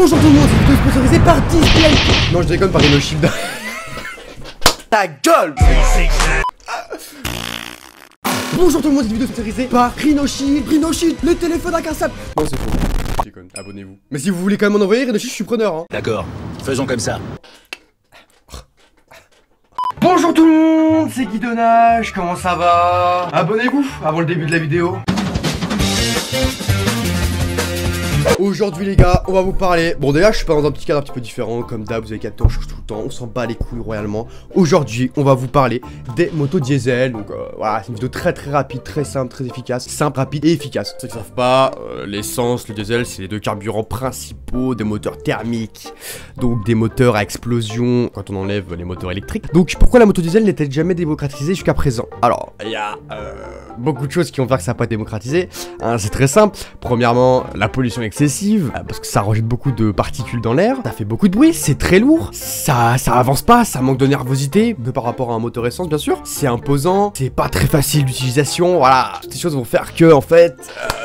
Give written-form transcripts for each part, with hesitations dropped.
bonjour tout le monde, c'est sponsorisé par Display. Non, je déconne, par Rhinoshield. Ta gueule. Bonjour tout le monde, cette vidéo sponsorisée par Rhinoshield. Rhinoshield, le téléphone incassable. Non, c'est faux. Je déconne, abonnez-vous. Mais si vous voulez quand même en envoyer, Rhinoshield, je suis preneur. Hein. D'accord, faisons comme ça. Bonjour tout le monde, c'est Guidonnage, comment ça va? Abonnez-vous avant le début de la vidéo. Aujourd'hui les gars, on va vous parler. Bon déjà, je suis pas dans un petit cadre un petit peu différent. Comme d'hab, vous avez capté, on change tout le temps. On s'en bat les couilles royalement. Aujourd'hui, on va vous parler des motos diesel. Donc voilà, c'est une vidéo très très rapide, très simple, très efficace. Simple, rapide et efficace. Ceux qui ne savent pas, l'essence, le diesel, c'est les deux carburants principaux des moteurs thermiques. Donc des moteurs à explosion quand on enlève les moteurs électriques. Donc pourquoi la moto diesel n'était jamais démocratisée jusqu'à présent? Alors, il y a beaucoup de choses qui vont faire que ça n'a pas été démocratisé, hein. C'est très simple. Premièrement, la pollution excessive. Parce que ça rejette beaucoup de particules dans l'air, ça fait beaucoup de bruit, c'est très lourd, ça avance pas, ça manque de nervosité, de par rapport à un moteur essence bien sûr, c'est imposant, c'est pas très facile d'utilisation, voilà, toutes ces choses vont faire que en fait,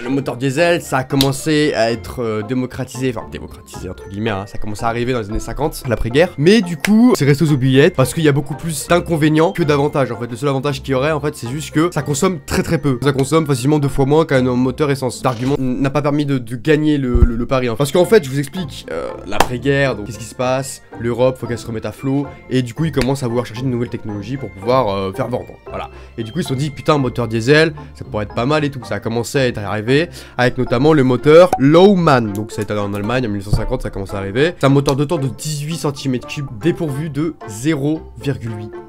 le moteur diesel, ça a commencé à être démocratisé, enfin démocratisé entre guillemets, hein, ça commence à arriver dans les années 50, l'après-guerre, mais du coup, c'est resté aux oubliettes, parce qu'il y a beaucoup plus d'inconvénients que d'avantages, en fait, le seul avantage qu'il y aurait, en fait, c'est juste que ça consomme très très peu, ça consomme facilement 2 fois moins qu'un moteur essence, l'argument n'a pas permis de gagner le pari, hein. Parce qu'en fait je vous explique l'après-guerre, donc qu'est-ce qui se passe, l'Europe faut qu'elle se remette à flot et du coup ils commencent à vouloir chercher de nouvelles technologies pour pouvoir faire vendre, voilà, et du coup ils se sont dit putain moteur diesel ça pourrait être pas mal et tout, ça a commencé à être arrivé avec notamment le moteur Lohmann, donc ça a été en Allemagne en 1950, ça commence à arriver, c'est un moteur de torque de 18 cm3 dépourvu de 0,8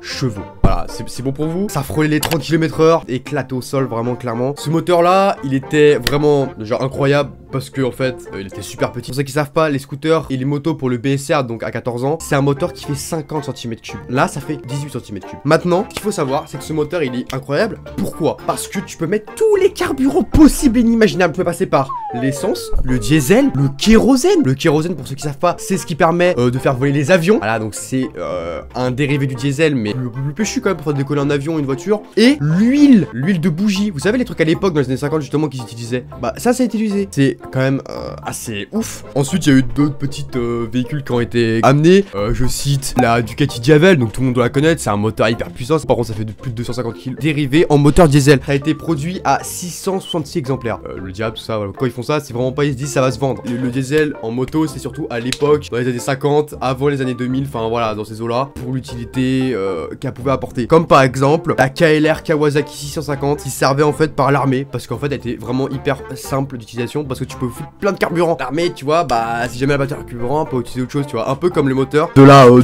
chevaux, voilà, c'est bon pour vous, ça frôlait les 30 km/h, éclaté au sol vraiment clairement, ce moteur là il était vraiment genre incroyable parce que en fait il était super petit. Pour ceux qui savent pas, les scooters et les motos pour le BSR, donc à 14 ans, c'est un moteur qui fait 50 cm3. Là, ça fait 18 cm3. Maintenant, ce qu'il faut savoir, c'est que ce moteur, il est incroyable. Pourquoi? Parce que tu peux mettre tous les carburants possibles et inimaginables. Tu peux passer par l'essence, le diesel, le kérosène. Le kérosène, pour ceux qui savent pas, c'est ce qui permet de faire voler les avions. Voilà, donc c'est un dérivé du diesel, mais le plus péchu quand même pour décoller un avion, une voiture. Et l'huile, l'huile de bougie. Vous savez, les trucs à l'époque, dans les années 50, justement, qu'ils utilisaient. Bah, ça a été utilisé. C'est quand même assez ouf. Ensuite il y a eu d'autres petits véhicules qui ont été amenés, je cite la Ducati Diavel, donc tout le monde doit la connaître, c'est un moteur hyper puissant, par contre ça fait plus de 250 kg dérivé en moteur diesel, ça a été produit à 666 exemplaires, le diable tout ça, voilà. Quand ils font ça c'est vraiment pas, ils se disent ça va se vendre, le diesel en moto c'est surtout à l'époque dans les années 50, avant les années 2000, enfin voilà dans ces eaux là, pour l'utilité qu'elle pouvait apporter, comme par exemple la KLR Kawasaki 650 qui servait en fait par l'armée, parce qu'en fait elle était vraiment hyper simple d'utilisation, parce que tu peux foutre plein de carburant. L'armée, tu vois, bah si jamais la batterie carburant, peut utiliser autre chose, tu vois, un peu comme le moteur de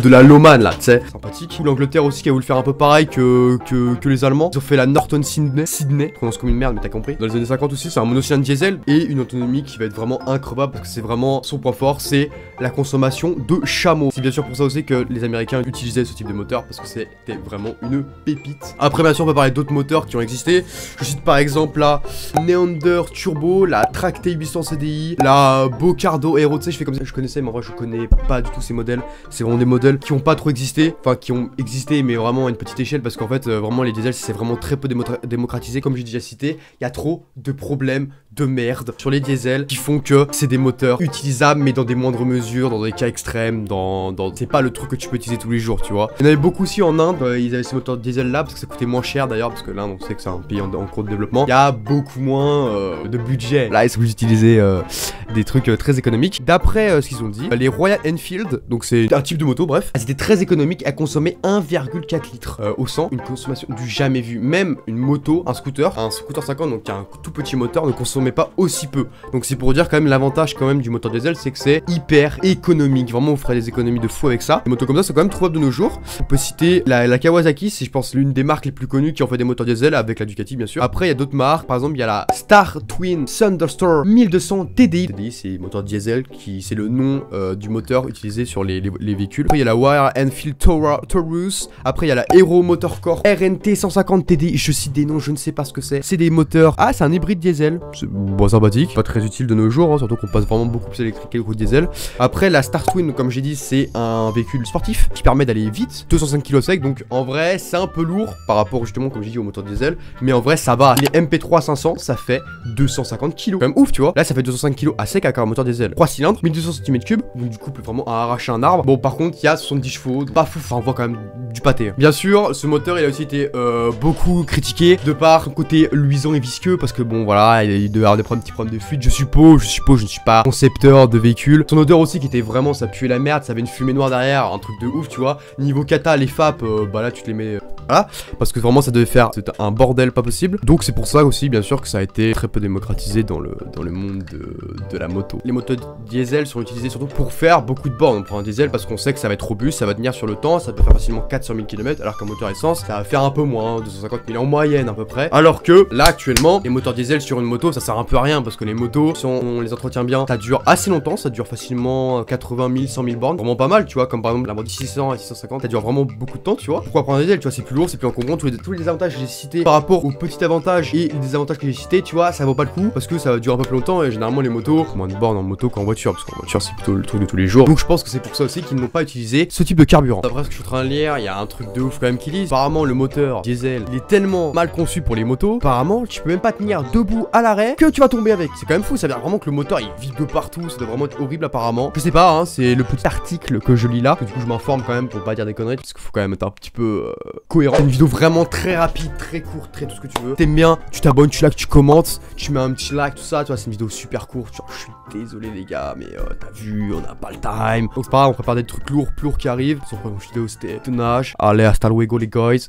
la Lohmann là, tu sais, sympathique. Ou l'Angleterre aussi qui a voulu faire un peu pareil que les Allemands. Ils ont fait la Norton Sydney, prononce comme une merde, mais t'as compris. Dans les années 50 aussi, c'est un monocylindre diesel et une autonomie qui va être vraiment incroyable parce que c'est vraiment son point fort, c'est la consommation de chameaux. C'est bien sûr pour ça aussi que les Américains utilisaient ce type de moteur parce que c'était vraiment une pépite. Après bien sûr, on peut parler d'autres moteurs qui ont existé. Je cite par exemple la Neander Turbo, la Tractébus 800 TDI, la Bocardo Hero, tu sais, je fais comme ça, je connaissais, mais en vrai, je connais pas du tout ces modèles. C'est vraiment des modèles qui ont pas trop existé, enfin qui ont existé, mais vraiment à une petite échelle, parce qu'en fait, vraiment, les diesels, c'est vraiment très peu démocratisé, comme j'ai déjà cité. Il y a trop de problèmes de merde sur les diesels qui font que c'est des moteurs utilisables, mais dans des moindres mesures, dans des cas extrêmes, c'est pas le truc que tu peux utiliser tous les jours, tu vois. Il y en avait beaucoup aussi en Inde, ils avaient ces moteurs de diesel là, parce que ça coûtait moins cher d'ailleurs, parce que l'Inde, on sait que c'est un pays en cours de développement. Il y a beaucoup moins de budget. Là, est-ce que vous utilisez des trucs très économiques. D'après ce qu'ils ont dit, les Royal Enfield, donc c'est un type de moto, bref, elles étaient très économiques, elles consommaient 1,4 litres au 100, une consommation du jamais vu. Même une moto, un scooter 50, donc qui a un tout petit moteur, ne consommait pas aussi peu. Donc c'est pour dire quand même l'avantage quand même du moteur diesel, c'est que c'est hyper économique. Vraiment, on ferait des économies de fou avec ça. Les motos comme ça sont quand même trouvables de nos jours. On peut citer la Kawasaki, c'est je pense l'une des marques les plus connues qui ont fait des moteurs diesel avec la Ducati bien sûr. Après, il y a d'autres marques, par exemple, il y a la Star Twin Thunderstar 1200 TDI. TDI, c'est moteur diesel, c'est le nom du moteur utilisé sur les véhicules. Après, il y a la Warrior Enfield Taurus. Après, il y a la Hero Motor Corp RNT150 TDI. Je cite des noms, je ne sais pas ce que c'est. C'est des moteurs. Ah, c'est un hybride diesel. C'est bon, sympathique. Pas très utile de nos jours, hein, surtout qu'on passe vraiment beaucoup plus électrique qu'au diesel. Après, la Star Twin, comme j'ai dit, c'est un véhicule sportif qui permet d'aller vite. 205 kg sec. Donc, en vrai, c'est un peu lourd par rapport justement, comme j'ai dit, au moteur diesel. Mais en vrai, ça va. Les MP3 500, ça fait 250 kg. Quand même ouf, tu vois. Là, ça fait 205 kg à sec avec un moteur diesel 3 cylindres, 1200 cm3, donc du coup plus vraiment à arracher un arbre. Bon, par contre il y a 70 chevaux, pas fou, enfin on voit quand même du pâté. Bien sûr ce moteur il a aussi été beaucoup critiqué de par son côté luisant et visqueux, parce que bon voilà, il devait avoir des petits problèmes de fuite, je suppose, je ne suis pas concepteur de véhicule. Son odeur aussi qui était vraiment, ça puait la merde, ça avait une fumée noire derrière, un truc de ouf tu vois. Niveau kata, les FAP, bah là tu te les mets voilà, parce que vraiment ça devait faire, c'était un bordel pas possible. Donc c'est pour ça aussi bien sûr que ça a été très peu démocratisé dans le monde de la moto. Les motos diesel sont utilisés surtout pour faire beaucoup de bornes. On prend un diesel parce qu'on sait que ça va être robuste, ça va tenir sur le temps, ça peut faire facilement 400 000 km, alors qu'un moteur essence ça va faire un peu moins, hein, 250 000 en moyenne à peu près. Alors que là actuellement les moteurs diesel sur une moto ça sert un peu à rien, parce que les motos si on les entretient bien ça dure assez longtemps, ça dure facilement 80 000, 100 000 bornes, vraiment pas mal tu vois. Comme par exemple la Bandit 600 et 650, ça dure vraiment beaucoup de temps tu vois. Pourquoi prendre un diesel tu vois, c'est plus lourd, c'est plus encombrant, tous les avantages que j'ai cités par rapport aux petits avantages et les désavantages que j'ai cités tu vois, ça vaut pas le coup parce que ça dure un peu plus longtemps, et généralement les motos moins de bornes en moto qu'en voiture, parce qu'en voiture c'est plutôt le truc de tous les jours. Donc je pense que c'est pour ça aussi qu'ils n'ont pas utilisé ce type de carburant. D'après ce que je suis en train de lire, il y a un truc de ouf quand même qu'ils disent. Apparemment le moteur diesel il est tellement mal conçu pour les motos, apparemment tu peux même pas tenir debout à l'arrêt que tu vas tomber avec. C'est quand même fou, ça veut dire vraiment que le moteur il vibre partout, ça doit vraiment être horrible apparemment. Je sais pas hein, c'est le petit article que je lis là, que du coup je m'informe quand même pour pas dire des conneries, parce qu'il faut quand même être un petit peu cohérent. C'est une vidéo vraiment très rapide, très courte, très tout ce que tu veux. T'aimes bien, tu t'abonnes, tu likes, tu commentes, tu mets un petit like, tout ça, tu vois, c'est une vidéo super courte, genre, je suis désolé les gars, mais t'as vu, on n'a pas le time. Donc c'est pas grave, on prépare des trucs lourds, plus lourds qui arrivent. Sur mon vidéo c'était Guidonnage. Allez, hasta luego les guys.